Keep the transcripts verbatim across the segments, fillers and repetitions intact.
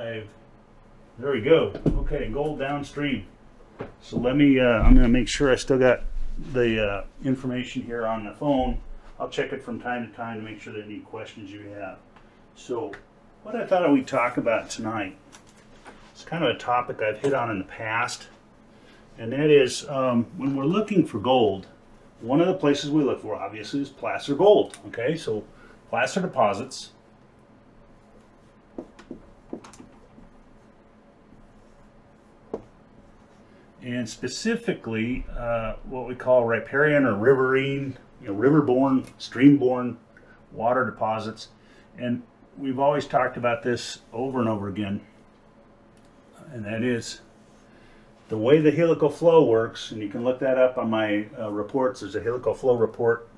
There we go. Okay, gold downstream. So let me, uh, I'm going to make sure I still got the uh, information here on the phone. I'll check it from time to time to make sure there are any questions you have. So what I thought we'd talk about tonight, it's kind of a topic I've hit on in the past, and that is um, when we're looking for gold, one of the places we look for obviously is placer gold. Okay, so placer deposits. And specifically, uh, what we call riparian or riverine, you know, riverborne, streamborne water deposits. And we've always talked about this over and over again. And that is the way the helical flow works. And you can look that up on my uh, reports. There's a helical flow report.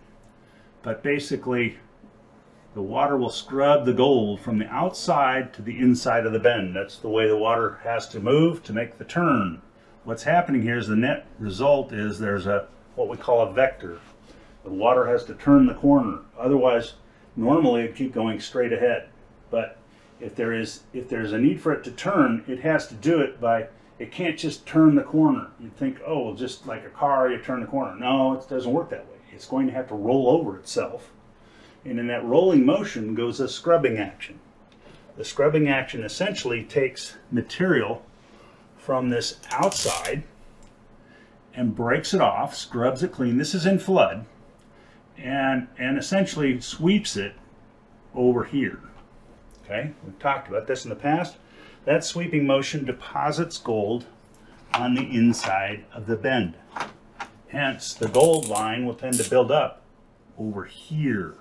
But basically, the water will scrub the gold from the outside to the inside of the bend. That's the way the water has to move to make the turn. What's happening here is the net result is there's a what we call a vector. The water has to turn the corner. Otherwise, normally it'd keep going straight ahead. But if there is if there's a need for it to turn, it has to do it by it can't just turn the corner. You'd think, oh, well, just like a car, you turn the corner. No, it doesn't work that way. It's going to have to roll over itself. And in that rolling motion goes a scrubbing action. The scrubbing action essentially takes material from this outside and breaks it off, scrubs it clean. This is in flood, and and essentially sweeps it over here. Okay, we've talked about this in the past. That sweeping motion deposits gold on the inside of the bend. Hence, the gold line will tend to build up over here.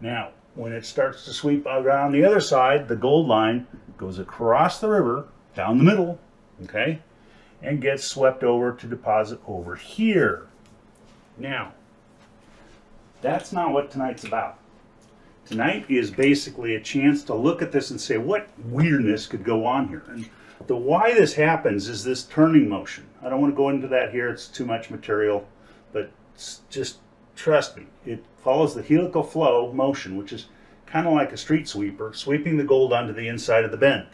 Now, when it starts to sweep around the other side, the gold line goes across the river, down the middle, okay, and gets swept over to deposit over here. Now, that's not what tonight's about. Tonight is basically a chance to look at this and say, what weirdness could go on here? And the why this happens is this turning motion. I don't want to go into that here, it's too much material, but just trust me, it follows the helical flow motion, which is kind of like a street sweeper, sweeping the gold onto the inside of the bend.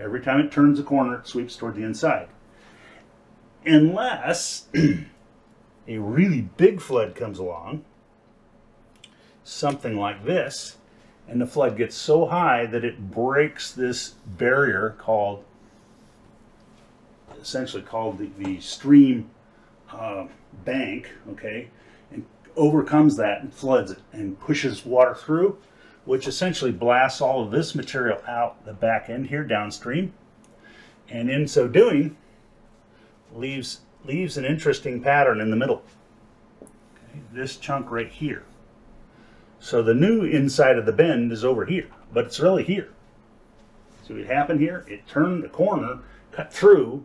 Every time it turns a corner, it sweeps toward the inside. Unless a really big flood comes along, something like this, and the flood gets so high that it breaks this barrier called, essentially called the, the stream uh, bank, okay, and overcomes that and floods it and pushes water through, which essentially blasts all of this material out the back end here downstream, and in so doing leaves leaves an interesting pattern in the middle, okay, this chunk right here. So the new inside of the bend is over here, but it's really here. So it happened here, it turned the corner, cut through,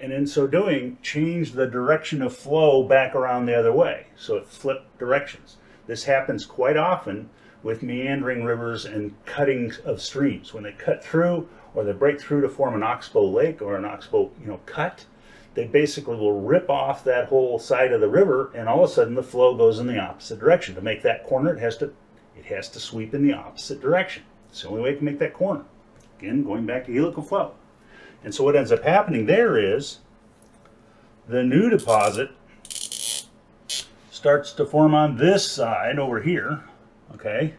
and in so doing changed the direction of flow back around the other way, so it flipped directions. This happens quite often with meandering rivers and cutting of streams. When they cut through, or they break through to form an oxbow lake or an oxbow, you know, cut, they basically will rip off that whole side of the river, and all of a sudden the flow goes in the opposite direction. To make that corner, it has to, it has to sweep in the opposite direction. It's the only way it can make that corner. Again, going back to helical flow. And so what ends up happening there is the new deposit starts to form on this side over here. Okay,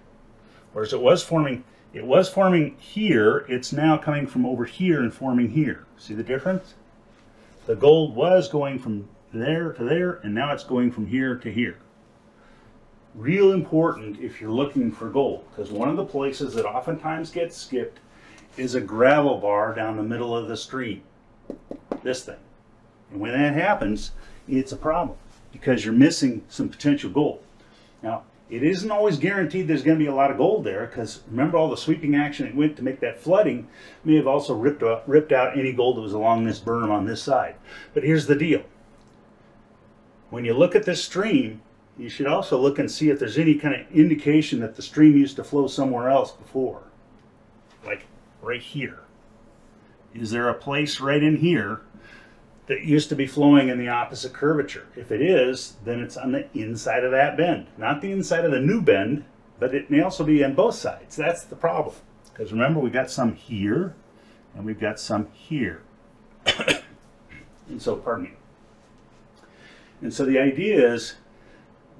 whereas it was forming, it was forming here, it's now coming from over here and forming here. See the difference? The gold was going from there to there, and now it's going from here to here. Real important if you're looking for gold, because one of the places that oftentimes gets skipped is a gravel bar down the middle of the stream. This thing. And when that happens, it's a problem, because you're missing some potential gold. Now, it isn't always guaranteed there's going to be a lot of gold there, because remember all the sweeping action it went to make that flooding may have also ripped out, ripped out any gold that was along this berm on this side. But here's the deal. When you look at this stream, you should also look and see if there's any kind of indication that the stream used to flow somewhere else before. Like right here. Is there a place right in here that used to be flowing in the opposite curvature? If it is, then it's on the inside of that bend. Not the inside of the new bend, but it may also be on both sides. That's the problem. Because remember, we got some here, and we've got some here. And so, pardon me. And so the idea is,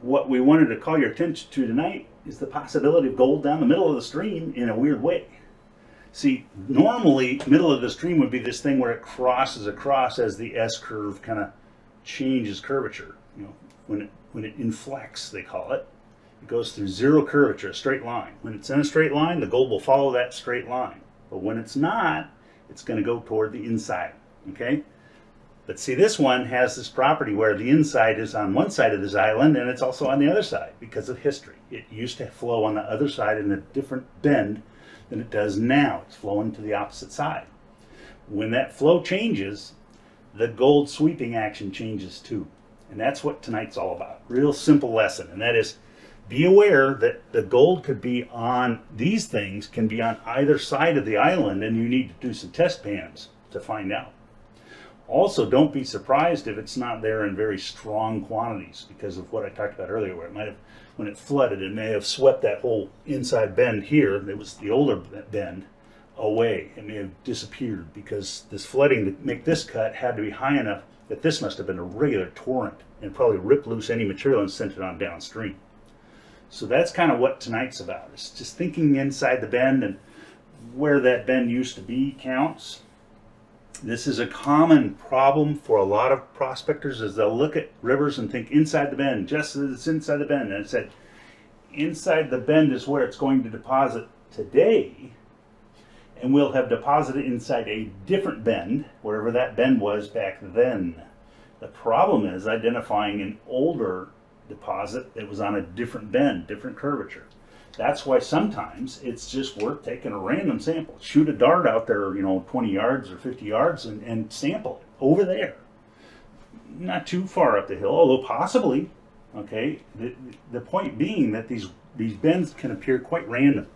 what we wanted to call your attention to tonight is the possibility of gold down the middle of the stream in a weird way. See, normally, middle of the stream would be this thing where it crosses across as the S-curve kind of changes curvature. You know, when it, when it inflects, they call it. It goes through zero curvature, a straight line. When it's in a straight line, the gold will follow that straight line. But when it's not, it's going to go toward the inside, okay? But see, this one has this property where the inside is on one side of this island and it's also on the other side because of history. It used to flow on the other side in a different bend than it does now. It's flowing to the opposite side. When that flow changes, the gold sweeping action changes too. And that's what tonight's all about. Real simple lesson. And that is, be aware that the gold could be on, these things can be on either side of the island, and you need to do some test pans to find out. Also, don't be surprised if it's not there in very strong quantities because of what I talked about earlier, where it might have, when it flooded, it may have swept that whole inside bend here, it was the older bend, away. It may have disappeared because this flooding to make this cut had to be high enough that this must have been a regular torrent and probably ripped loose any material and sent it on downstream. So that's kind of what tonight's about. It's just thinking inside the bend and where that bend used to be counts. This is a common problem for a lot of prospectors, is they'll look at rivers and think inside the bend, just as it's inside the bend. And it said, inside the bend is where it's going to deposit today, and we'll have deposited inside a different bend, wherever that bend was back then. The problem is identifying an older deposit that was on a different bend, different curvature. That's why sometimes it's just worth taking a random sample. Shoot a dart out there, you know, twenty yards or fifty yards and, and sample it over there. Not too far up the hill, although possibly, okay? The, the point being that these, these bends can appear quite random.